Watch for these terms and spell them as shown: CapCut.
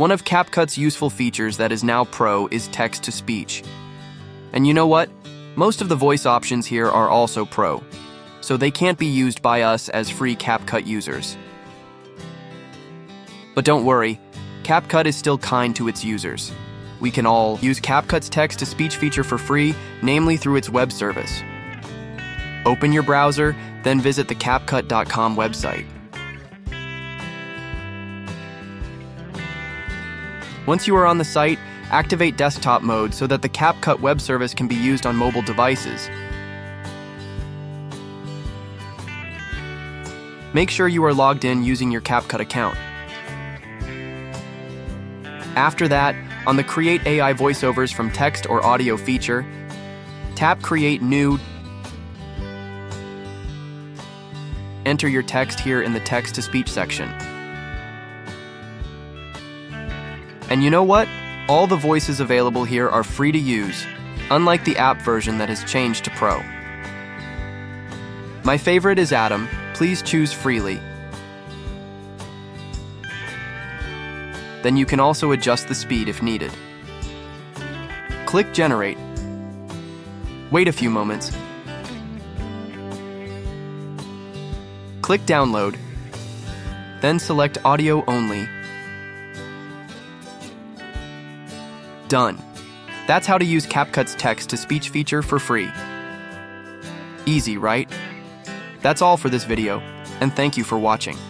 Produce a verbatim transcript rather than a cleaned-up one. One of CapCut's useful features that is now pro is text-to-speech. And you know what? Most of the voice options here are also pro, so they can't be used by us as free CapCut users. But don't worry, CapCut is still kind to its users. We can all use CapCut's text-to-speech feature for free, namely through its web service. Open your browser, then visit the CapCut dot com website. Once you are on the site, activate desktop mode so that the CapCut web service can be used on mobile devices. Make sure you are logged in using your CapCut account. After that, on the Create A I Voiceovers from Text or Audio feature, tap Create New. Enter your text here in the Text-to-Speech section. And you know what? All the voices available here are free to use, unlike the app version that has changed to Pro. My favorite is Adam. Please choose freely. Then you can also adjust the speed if needed. Click Generate. Wait a few moments. Click Download. Then select Audio Only. Done. That's how to use CapCut's text-to-speech feature for free. Easy, right? That's all for this video, and thank you for watching.